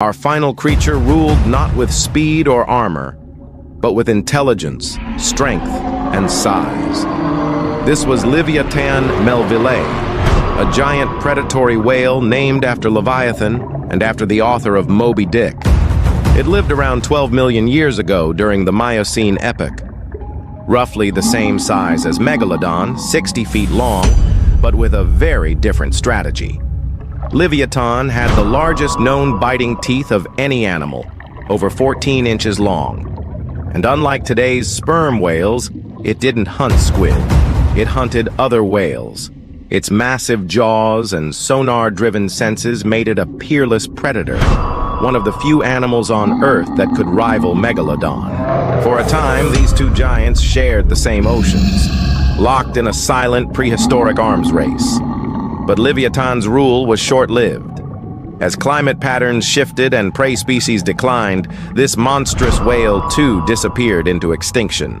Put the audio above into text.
Our final creature ruled not with speed or armor, but with intelligence, strength, and size. This was Livyatan Melvillei, a giant predatory whale named after Leviathan and after the author of Moby Dick. It lived around 12 million years ago during the Miocene epoch. Roughly the same size as Megalodon, 60 feet long, but with a very different strategy. Livyatan had the largest known biting teeth of any animal, over 14 inches long. And unlike today's sperm whales, it didn't hunt squid. It hunted other whales. Its massive jaws and sonar-driven senses made it a peerless predator, one of the few animals on Earth that could rival Megalodon. For a time, these two giants shared the same oceans, locked in a silent prehistoric arms race. But Livyatan's rule was short-lived. As climate patterns shifted and prey species declined, this monstrous whale too disappeared into extinction.